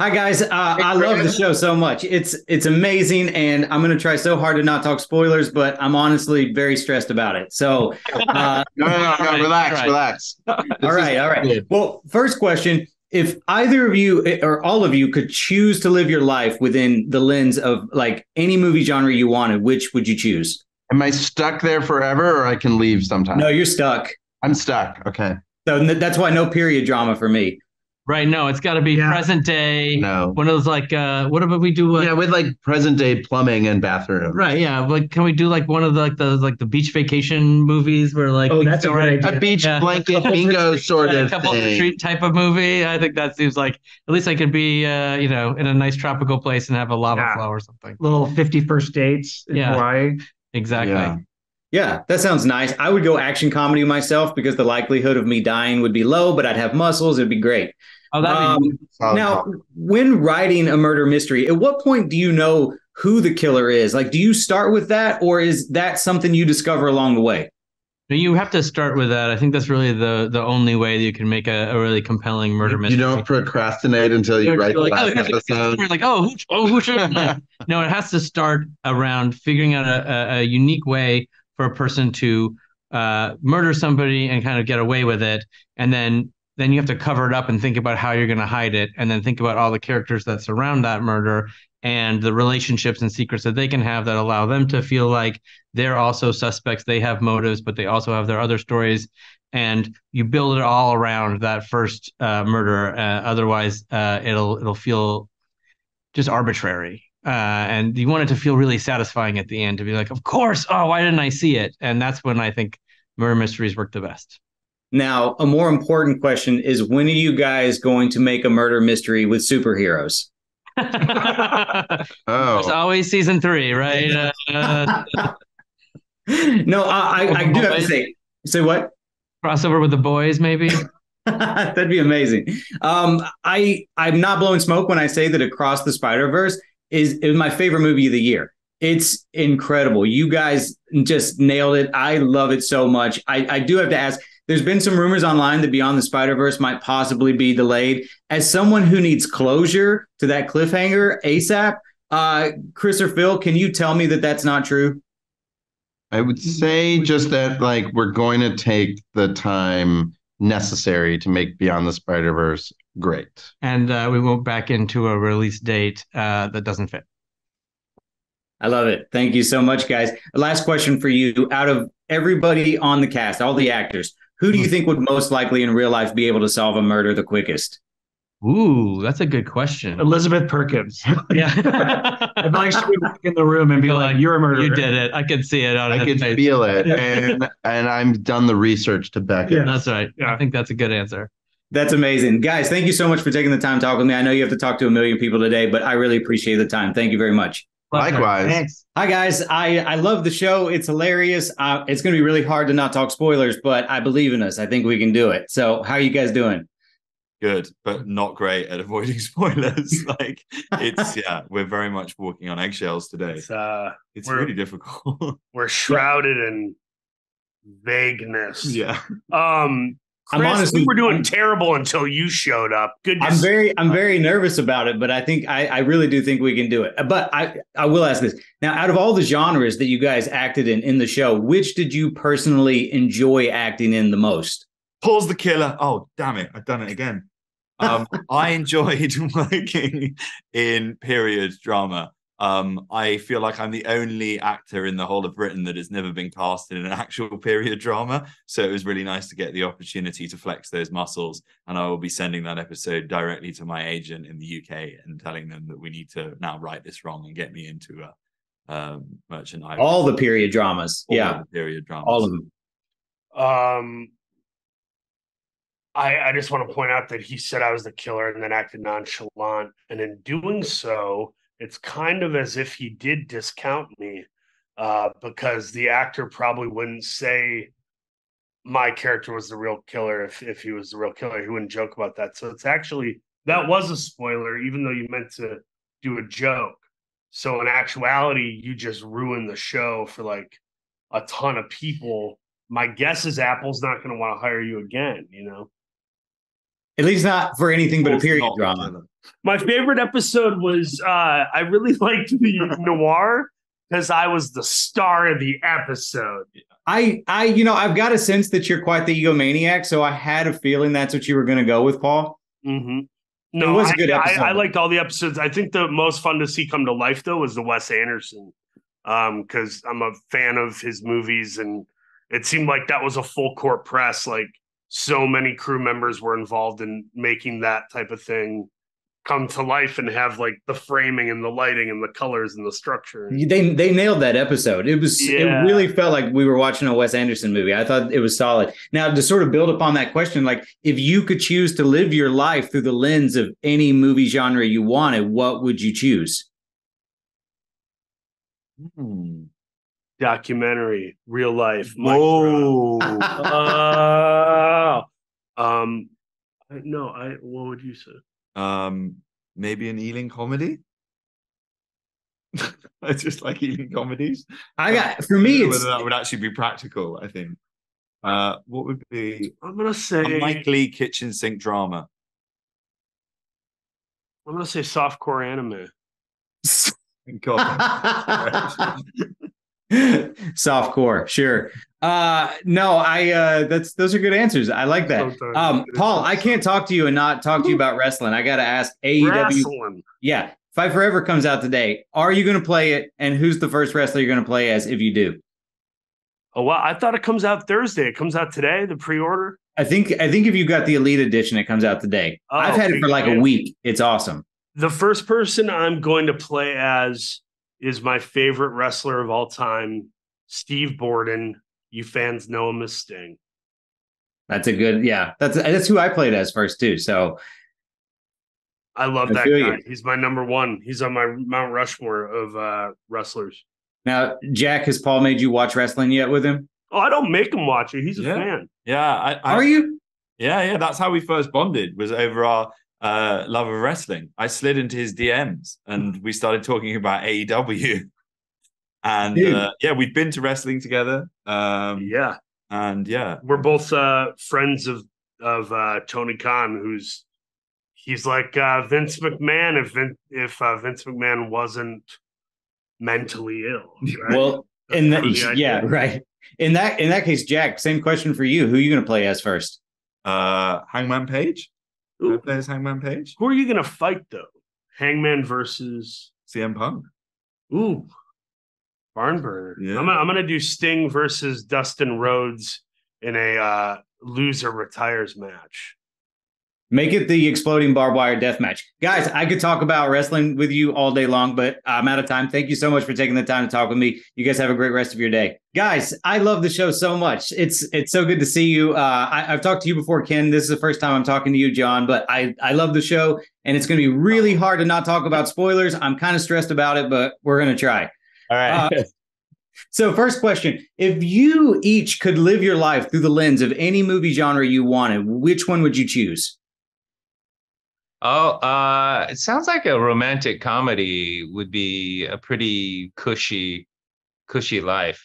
Hi, guys. I love the show so much. It's amazing, and I'm going to try so hard to not talk spoilers, but I'm honestly very stressed about it. So no, relax. All right. Well, first question, if either of you or all of you could choose to live your life within the lens of like any movie genre you wanted, which would you choose? Am I stuck there forever, or I can leave sometime? No, you're stuck. I'm stuck. Okay. So that's why no period drama for me. Right, no, it's got to be present day. No, one of those like, what about we do? Yeah, with like present day plumbing and bathroom. Right, yeah, like can we do like one of the, like the beach vacation movies where like that's a great idea. A beach blanket bingo sort of couple thing. Retreat type of movie. I think that seems like at least I could be, in a nice tropical place and have a lava flow or something. Little 50 first dates in Hawaii. Exactly. Yeah. Yeah, that sounds nice. I would go action comedy myself because the likelihood of me dying would be low, but I'd have muscles. It'd be great. Oh, now, when writing a murder mystery, at what point do you know who the killer is? Like, do you start with that, or is that something you discover along the way? You have to start with that. I think that's really the only way that you can make a really compelling murder mystery. You don't procrastinate until you write the last episode. You're like, who should? No, it has to start around figuring out a unique way for a person to murder somebody and kind of get away with it. And then you have to cover it up and think about how you're going to hide it. And then think about all the characters that surround that murder and the relationships and secrets that they can have that allow them to feel like they're also suspects. They have motives, but they also have their other stories. And you build it all around that first murder. Otherwise, it'll feel just arbitrary. And you want it to feel really satisfying at the end to be like, of course, oh, why didn't I see it? And that's when I think murder mysteries work the best. Now, a more important question is, when are you guys going to make a murder mystery with superheroes? It's always season 3, right? No, I do have to say what? Crossover with The Boys, maybe? That'd be amazing. I'm not blowing smoke when I say that Across the Spider-Verse is my favorite movie of the year. It's incredible. You guys just nailed it. I love it so much. I do have to ask, there's been some rumors online that Beyond the Spider-Verse might possibly be delayed. As someone who needs closure to that cliffhanger ASAP, Chris or Phil, can you tell me that that's not true? I would say just that like we're going to take the time necessary to make Beyond the Spider-Verse great. And we won't back into a release date that doesn't fit. I love it. Thank you so much, guys. Last question for you. Out of everybody on the cast, all the actors, who do you think would most likely in real life be able to solve a murder the quickest? Ooh, that's a good question. Elizabeth Perkins. Yeah. I feel like she would walk in the room and be like, you're a murderer. You did it. I could see it. I could feel it. And I've done the research to back it. Yeah. That's right. Yeah. I think that's a good answer. That's amazing. Guys, thank you so much for taking the time to talk with me. I know you have to talk to a million people today, but I really appreciate the time. Thank you very much. Likewise. Thanks. Hi, guys. I love the show. It's hilarious. It's going to be really hard to not talk spoilers, but I believe in us. I think we can do it. So how are you guys doing? Good, but not great at avoiding spoilers. Like it's we're very much walking on eggshells today. It's really difficult. We're shrouded in vagueness. Yeah. Chris, I'm honestly, we were doing terrible until you showed up. Goodness. I'm very nervous about it, but I think I really do think we can do it. But I will ask this. Now, out of all the genres that you guys acted in the show, which did you personally enjoy acting in the most? Paul's the killer. Oh, damn it. I've done it again. I enjoyed working in period drama. I feel like I'm the only actor in the whole of Britain that has never been cast in an actual period drama. So it was really nice to get the opportunity to flex those muscles. And I will be sending that episode directly to my agent in the UK and telling them that we need to now right this wrong and get me into a merchant. All the period dramas. All of them. I just want to point out that he said I was the killer and then acted nonchalant. And in doing so, it's kind of as if he did discount me because the actor probably wouldn't say my character was the real killer. If he was the real killer, he wouldn't joke about that. So it's actually, that was a spoiler, even though you meant to do a joke. So in actuality, you just ruined the show for like a ton of people. My guess is Apple's not going to want to hire you again, you know? At least not for anything but a period drama. My favorite episode was, I really liked the noir because I was the star of the episode. I you know, I've got a sense that you're quite the egomaniac, so I had a feeling that's what you were going to go with, Paul. Mm-hmm. No, it was a good episode. I liked all the episodes. I think the most fun to see come to life, though, was the Wes Anderson, because I'm a fan of his movies, and it seemed like that was a full court press. Like, so many crew members were involved in making that type of thing come to life and have like the framing and the lighting and the colors and the structure. They nailed that episode. It was It really felt like we were watching a Wes Anderson movie. I thought it was solid. Now, to sort of build upon that question, like if you could choose to live your life through the lens of any movie genre you wanted, what would you choose? Documentary, real life. Whoa. What would you say? Maybe an Ealing comedy. I just like Ealing comedies. That would actually be practical, I think. What would be? I'm gonna say a Mike Lee kitchen sink drama. I'm gonna say softcore anime. God. Softcore, sure. Those are good answers. I like that. Paul, I can't talk to you and not talk to you about wrestling. I gotta ask, AEW wrestling. Yeah, Fight Forever comes out today. Are you gonna play it, and who's the first wrestler you're gonna play as if you do? Oh wow, I thought it comes out Thursday. It comes out today, the pre-order. I think if you got the Elite Edition, it comes out today. I've had it for like a week. It's awesome. The first person I'm going to play as is my favorite wrestler of all time, Steve Borden. You fans know him as Sting. That's a good, yeah. That's who I played as first too. So I love that guy. You. He's my number one. He's on my Mount Rushmore of wrestlers. Now, Jack, has Paul made you watch wrestling yet with him? Oh, I don't make him watch it. He's a fan. Yeah. Are you? Yeah. That's how we first bonded, was over our love of wrestling. I slid into his DMs and we started talking about AEW. And we've been to wrestling together. We're both friends of Tony Khan, he's like Vince McMahon. If Vince McMahon wasn't mentally ill, right? Well, right. In that case, Jack, same question for you. Who are you going to play as first? Hangman Page. Who plays Hangman Page? Who are you going to fight, though? Hangman versus CM Punk. Ooh, barn burner. Yeah. I'm going to do Sting versus Dustin Rhodes in a loser retires match. Make it the exploding barbed wire death match. Guys, I could talk about wrestling with you all day long, but I'm out of time. Thank you so much for taking the time to talk with me. You guys have a great rest of your day. Guys, I love the show so much. It's so good to see you. I've talked to you before, Ken. This is the first time I'm talking to you, John, but I love the show, and it's going to be really hard to not talk about spoilers. I'm kind of stressed about it, but we're going to try. All right. So first question, if you each could live your life through the lens of any movie genre you wanted, which one would you choose? Oh, it sounds like a romantic comedy would be a pretty cushy life.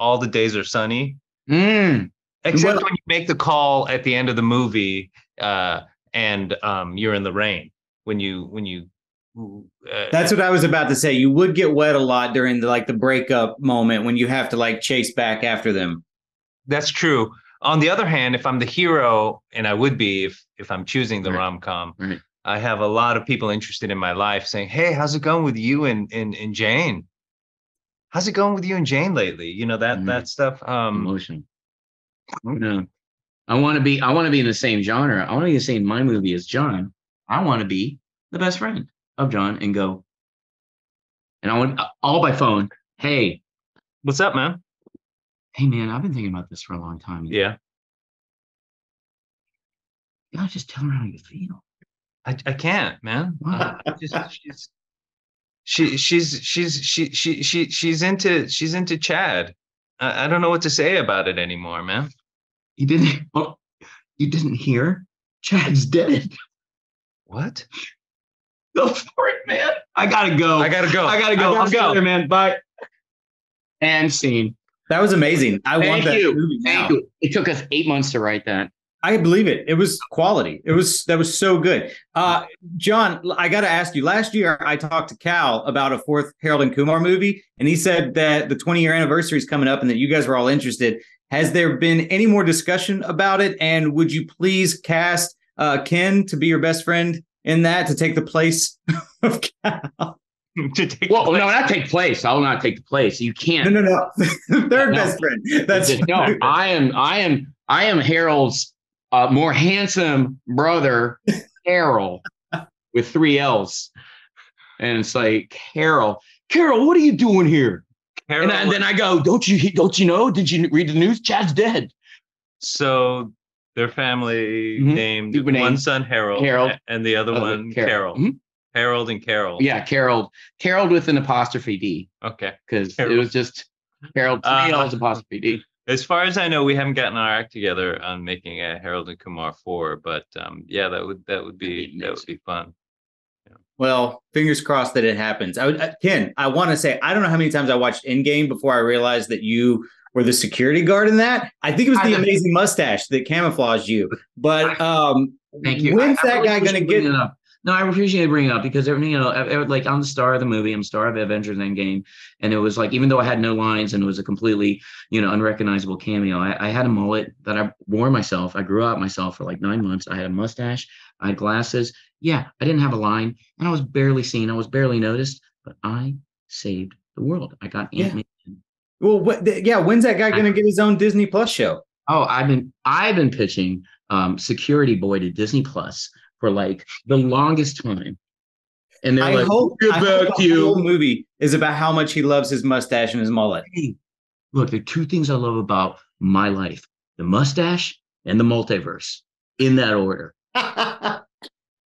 All the days are sunny. Except when you make the call at the end of the movie and you're in the rain. When you that's what I was about to say. You would get wet a lot during the breakup moment when you have to chase back after them. That's true. On the other hand, if I'm the hero, and I would be if I'm choosing the rom-com, I have a lot of people interested in my life saying, hey, how's it going with you and Jane? How's it going with you and Jane lately? You know, that stuff. Emotion. No. I want to be in the same genre. I want to be the same in my movie as John. I want to be the best friend of John and go. And I want all by phone. Hey. What's up, man? Hey, man, I've been thinking about this for a long time. Yeah. You gotta just tell her how you feel. I can't, man. Wow. She's into Chad. I don't know what to say about it anymore, man. You didn't hear? Chad's dead. What? Go for it, man. I gotta go. I'll go there, man. Bye. And scene. That was amazing. I want that movie now. Thank you. It took us 8 months to write that. I believe it. It was quality. That was so good. John, I got to ask you, last year I talked to Cal about a fourth Harold and Kumar movie, and he said that the 20-year anniversary is coming up and that you guys were all interested. Has there been any more discussion about it? And would you please cast Ken to be your best friend in that, to take the place of Cal? I will not take the place. You can't. No. Third best friend. I am Harold's more handsome brother, Carol, with three L's. And it's like, Carol, what are you doing here? Carol, and then I go, don't you know? Did you read the news? Chad's dead. So their family named one son Harold and the other one Carol. Mm-hmm. Harold and Carol. Yeah, Carol. Carol with an apostrophe D. Okay. Because it was just Harold, three L's, apostrophe D. As far as I know, we haven't gotten our act together on making a Harold and Kumar 4, but that would be fun. Yeah. Well, fingers crossed that it happens. Ken, I want to say I don't know how many times I watched Endgame before I realized that you were the security guard in that. I think it was the amazing mustache that camouflaged you. But thank you. When's that guy going to get it up? No, I appreciate you bringing it up because I'm the star of the movie. I'm the star of Avengers Endgame. And it was like, even though I had no lines and it was a completely, unrecognizable cameo, I had a mullet that I wore myself. I grew out myself for like 9 months. I had a mustache. I had glasses. Yeah, I didn't have a line. And I was barely seen. I was barely noticed. But I saved the world. I got Ant-Man. Yeah. Well, when's that guy going to get his own Disney Plus show? Oh, I've been pitching Security Boy to Disney Plus for like the longest time. And I hope the whole movie is about how much he loves his mustache and his mullet. Hey, look, there are two things I love about my life, the mustache and the multiverse, in that order. I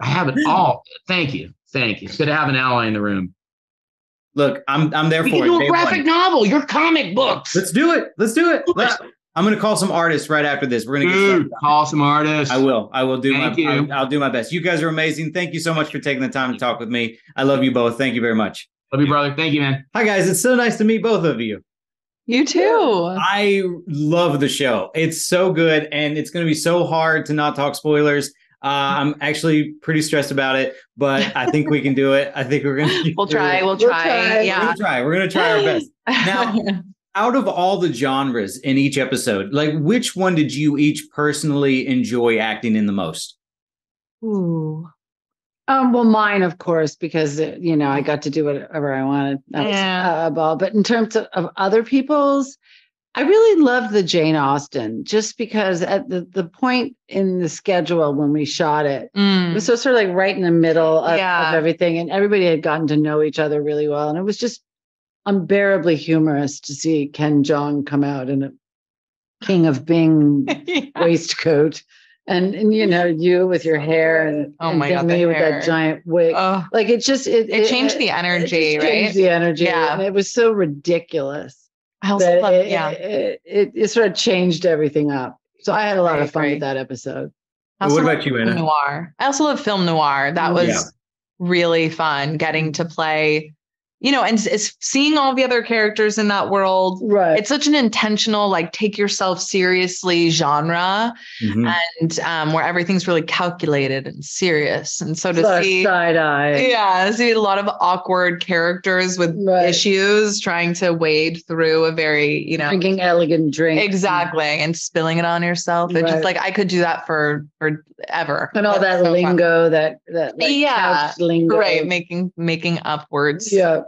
have it all. Thank you. Thank you. It's good to have an ally in the room. Look, I'm there for it. You do a graphic novel, your comic books. Let's do it. I'm going to call some artists right after this. We're going to get started. Call some artists. I'll do my best. You guys are amazing. Thank you so much for taking the time to talk with me. I love you both. Thank you very much. Love you, brother. Thank you, man. Hi, guys. It's so nice to meet both of you. You too. I love the show. It's so good, and it's going to be so hard to not talk spoilers. I'm actually pretty stressed about it, but I think we can do it. I think we're going to We're going to try our best. Now, out of all the genres in each episode, like which one did you each personally enjoy acting in the most? Ooh. Well, mine, of course, because, I got to do whatever I wanted. But in terms of other people's, I really loved the Jane Austen just because at the point in the schedule when we shot it, it was sort of like right in the middle of everything. And everybody had gotten to know each other really well. And it was just unbearably humorous to see Ken Jeong come out in a King of Bing waistcoat and you with your hair and me with that giant wig. Oh. Like it just it changed the energy, right? It changed the energy. Yeah. And it was so ridiculous. I also love it. Yeah. It sort of changed everything up. So I had a lot of fun with that episode. What about you, Anna? Noir. I also love film noir. That was really fun getting to play. And it's seeing all the other characters in that world. Right. It's such an intentional, like, take yourself seriously genre, and where everything's really calculated and serious. And so to see side eye, see a lot of awkward characters with issues trying to wade through a very, drinking elegant drink, exactly, and spilling it on yourself. It's just like I could do that for ever. And all that so lingo, fun. that like, couch lingo, right? Making upwards, Yeah.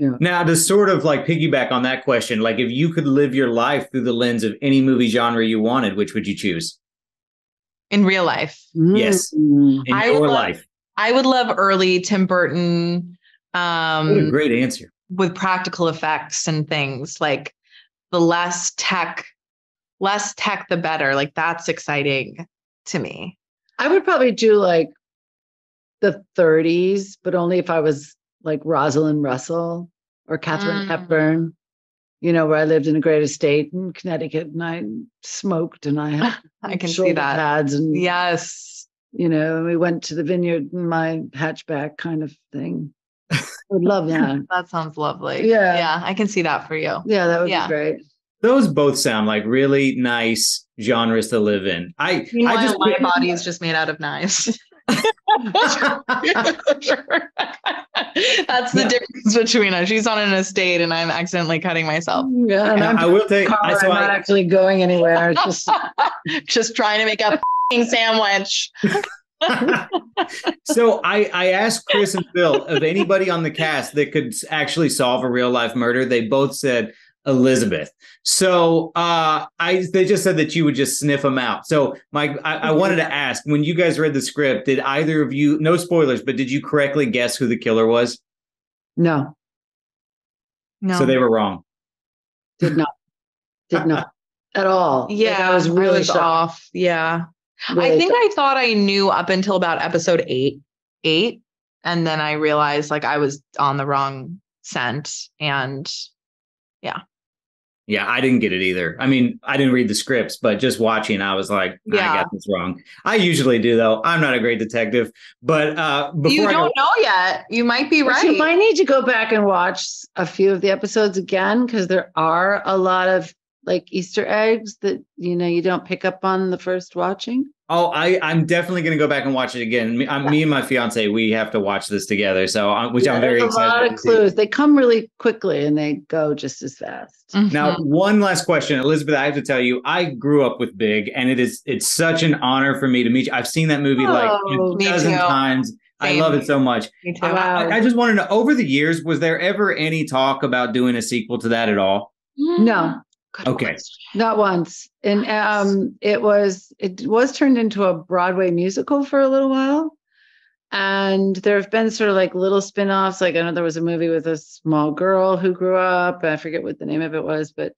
Now, to sort of like piggyback on that question, like if you could live your life through the lens of any movie genre you wanted, which would you choose? In real life. Yes. In your life. I would love early Tim Burton. What a great answer. With practical effects and things like the less tech, the better. Like that's exciting to me. I would probably do like the 30s, but only if I was like Rosalind Russell or Katharine Hepburn, where I lived in a great estate in Connecticut and I smoked and I had I can see that pads and we went to the vineyard in my hatchback kind of thing. I would love that. That sounds lovely. Yeah. I can see that for you. Yeah, that would be great. Those both sound like really nice genres to live in. I just, my body is just made out of knives. That's the difference between us. She's on an estate and I'm accidentally cutting myself. Yeah, and I will take. I'm not actually going anywhere. Just trying to make a sandwich. So I asked Chris and Phil of anybody on the cast that could actually solve a real life murder. They both said Elizabeth. So they just said that you would just sniff them out. So Mike, I wanted to ask, when you guys read the script, did either of you, no spoilers, but did you correctly guess who the killer was? No. So they were wrong. Did not at all. Yeah, I was really off. Yeah. Really, I think I thought I knew up until about episode eight. And then I realized like I was on the wrong scent, and yeah, I didn't get it either. I mean, I didn't read the scripts, but just watching, I was like, I got this wrong. I usually do, though. I'm not a great detective, but you don't know yet. You might be right. You might need to go back and watch a few of the episodes again, because there are a lot of like Easter eggs that, you know, you don't pick up on the first watching. Oh, I'm definitely going to go back and watch it again. Me and my fiance, we have to watch this together. So, I'm very excited. A lot of clues. They come really quickly and they go just as fast. Mm-hmm. Now, one last question, Elizabeth. I have to tell you, I grew up with Big, and it's such an honor for me to meet you. I've seen that movie like a dozen times. Same. I love it so much. Me too. I just wanted to know, over the years, was there ever any talk about doing a sequel to that at all? No. Good okay. Question. Not once. And it was turned into a Broadway musical for a little while. And there have been sort of like little spin-offs. Like I know there was a movie with a small girl who grew up. I forget what the name of it was, but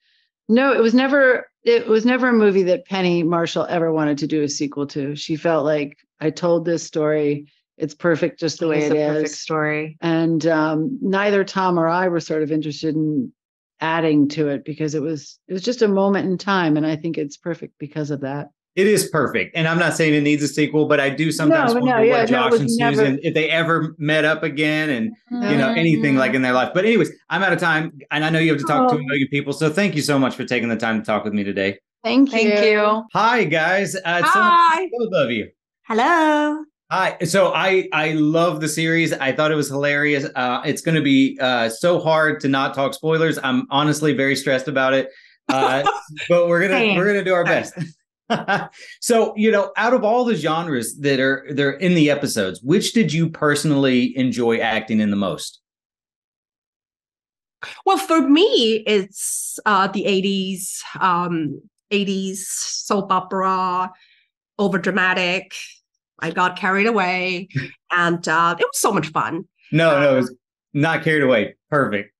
no, it was never a movie that Penny Marshall ever wanted to do a sequel to. She felt like, I told this story. It's perfect just the way it is. It's a perfect story. And neither Tom or I were sort of interested in adding to it, because it was just a moment in time, and I think it's perfect because of that. It is perfect, and I'm not saying it needs a sequel, but I do sometimes wonder what Josh and Susan, if they ever met up again, and you know, anything like in their life. But anyways, I'm out of time, and I know you have to talk to a million people, so thank you so much for taking the time to talk with me today. Thank you. Hi guys. Hi. So much love you. Hello. Hi. So I love the series. I thought it was hilarious. It's going to be so hard to not talk spoilers. I'm honestly very stressed about it, but we're gonna do our best. So, you know, out of all the genres that are in the episodes, which did you personally enjoy acting in the most? Well, for me, it's the 80s soap opera, overdramatic. I got carried away, and it was so much fun. No, it was not carried away. Perfect.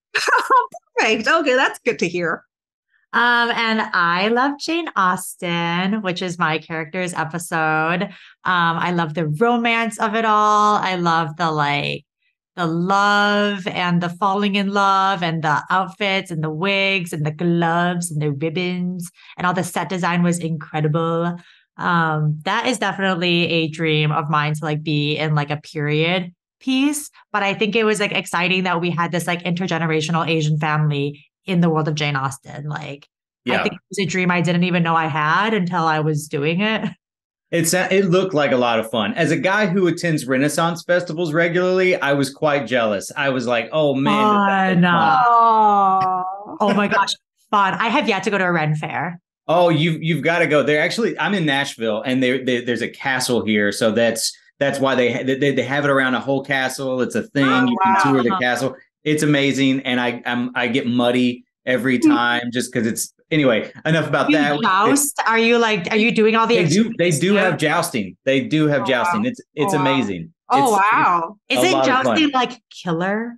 Perfect. Okay, that's good to hear. And I love Jane Austen, which is my character's episode. I love the romance of it all. I love the love and the falling in love and the outfits and the wigs and the gloves and the ribbons, and all the set design was incredible. That is definitely a dream of mine, to like be in like a period piece. But I think it was like exciting that we had this like intergenerational Asian family in the world of Jane Austen. Like, yeah. I think it was a dream I didn't even know I had until I was doing it. It looked like a lot of fun. As a guy who attends Renaissance festivals regularly, I was quite jealous. I was like, oh man. Oh my gosh. Fun. I have yet to go to a Ren Fair. Oh, you've got to go. They're actually, I'm in Nashville, and there's a castle here, so that's why they have it around a whole castle. It's a thing. Oh, you can tour the castle. It's amazing, and I get muddy every time just because it's. Anyway, enough about that. Joust? Are you doing all the? They do have jousting. They do have jousting. It's amazing. Oh wow! Isn't jousting like killer?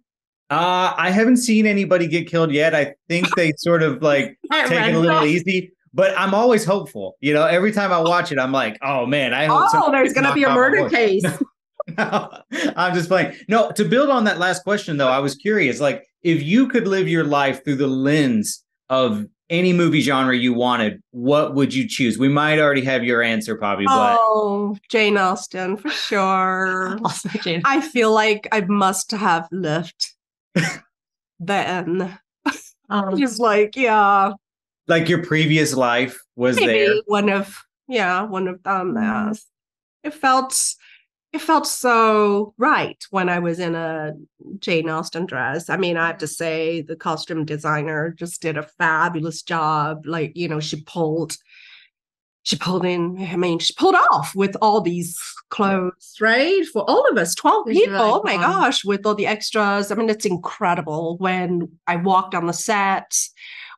I haven't seen anybody get killed yet. I think they sort of like take it a little easy. But I'm always hopeful. You know, every time I watch it, I'm like, oh, man, I hope there's going to be a murder case. No, I'm just playing. No, to build on that last question, though, I was curious, like, if you could live your life through the lens of any movie genre you wanted, what would you choose? We might already have your answer, Poppy. Oh, Jane Austen, for sure. Also Jane. I feel like I must have lived then. Just like, yeah. Like your previous life was maybe there. One of them. It felt so right when I was in a Jane Austen dress. I mean, I have to say the costume designer just did a fabulous job. Like, you know, she pulled off with all these clothes, right? For all of us, 12 people. Oh my gosh, with all the extras. I mean, it's incredible. When I walked on the set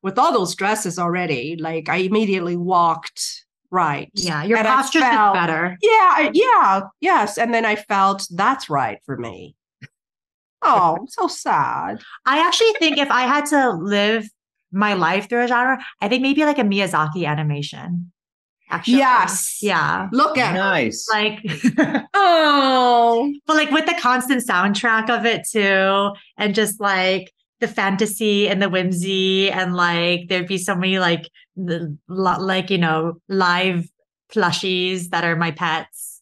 with all those dresses already, like I immediately walked. Right. Yeah. Your posture is better. Yeah. Yeah. Yes. And then I felt that's right for me. Oh, I'm so sad. I actually think if I had to live my life through a genre, I think maybe like a Miyazaki animation. Actually. Yes. Yeah. Look at nice. Like, oh, but like with the constant soundtrack of it too. And just like the fantasy and the whimsy, and like there'd be so many like you know, live plushies that are my pets.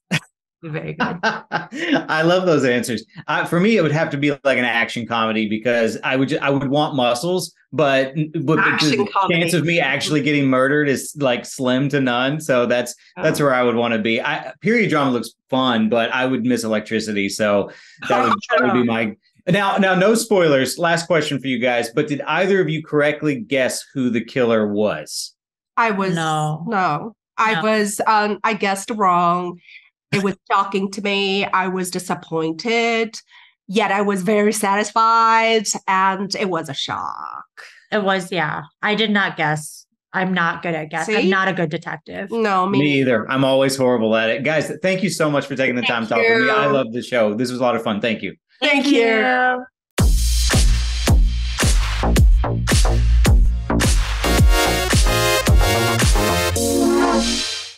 Very good. I love those answers. For me, it would have to be like an action comedy, because I would want muscles, but the chance of me actually getting murdered is like slim to none. So that's where I would want to be. Period drama looks fun, but I would miss electricity. So that would be my. Now, no spoilers. Last question for you guys, but did either of you correctly guess who the killer was? I guessed wrong. It was shocking to me. I was disappointed, yet I was very satisfied, and it was a shock. It was, yeah. I did not guess. I'm not good at guessing. I'm not a good detective. No, me either. I'm always horrible at it. Guys, thank you so much for taking the time to talk with me. I love the show. This was a lot of fun. Thank you. Thank you.